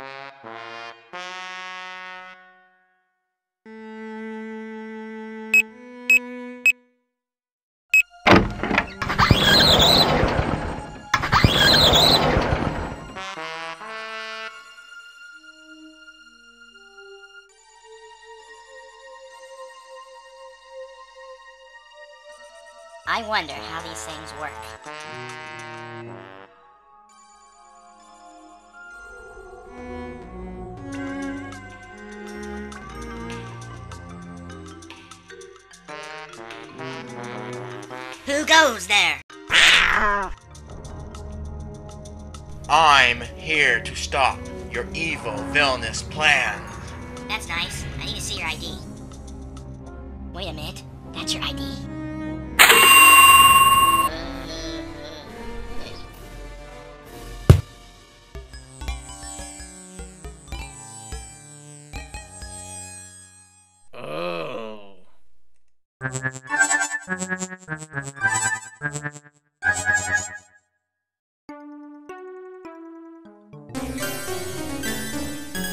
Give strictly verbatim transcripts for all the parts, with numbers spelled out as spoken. I wonder how these things work. Who goes there? I'm here to stop your evil, villainous plans. That's nice. I need to see your I D. Wait a minute. That's your I D.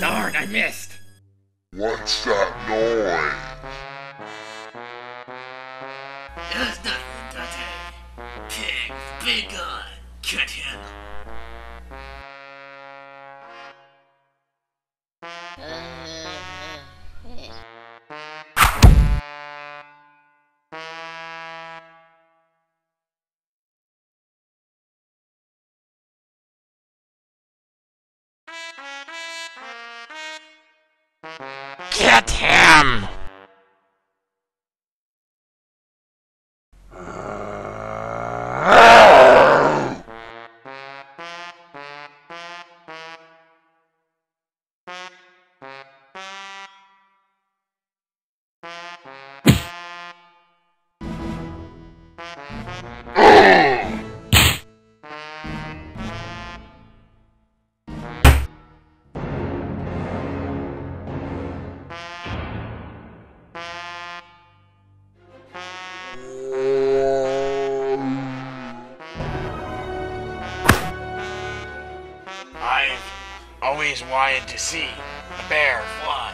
Darn, I missed! What's that noise? There's nothing to take. Pigs, big gun, can't handle. Get him! Always wanted to see a bear fly.